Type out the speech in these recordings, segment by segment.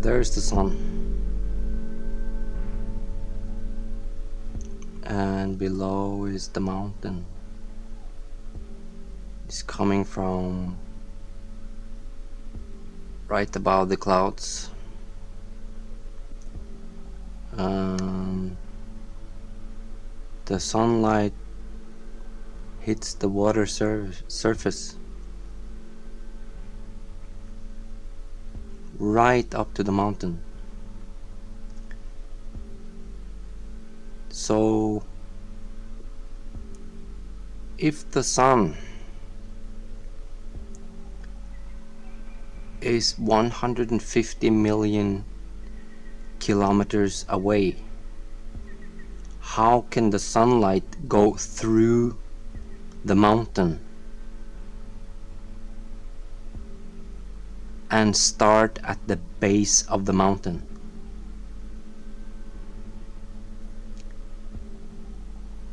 But there's the sun. And below is the mountain. It's coming from right above the clouds. The sunlight hits the water surface right up to the mountain. So if the sun is 150 million kilometers away, how can the sunlight go through the mountain and start at the base of the mountain?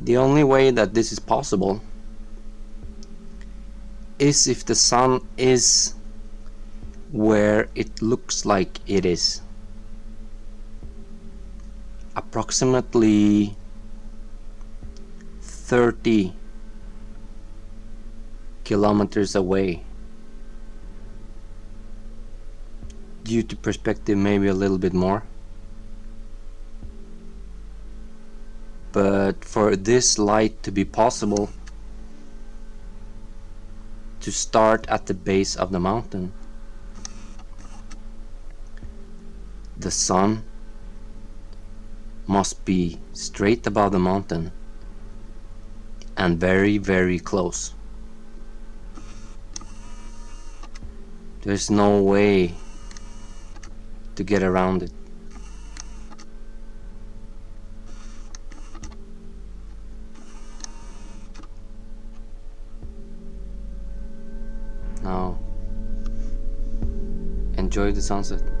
The only way that this is possible is if the sun is where it looks like it is, approximately 30 kilometers away, due to perspective maybe a little bit more. But for this light to be possible to start at the base of the mountain, the sun must be straight above the mountain and very, very close. There's no way to get around it. Now, enjoy the sunset.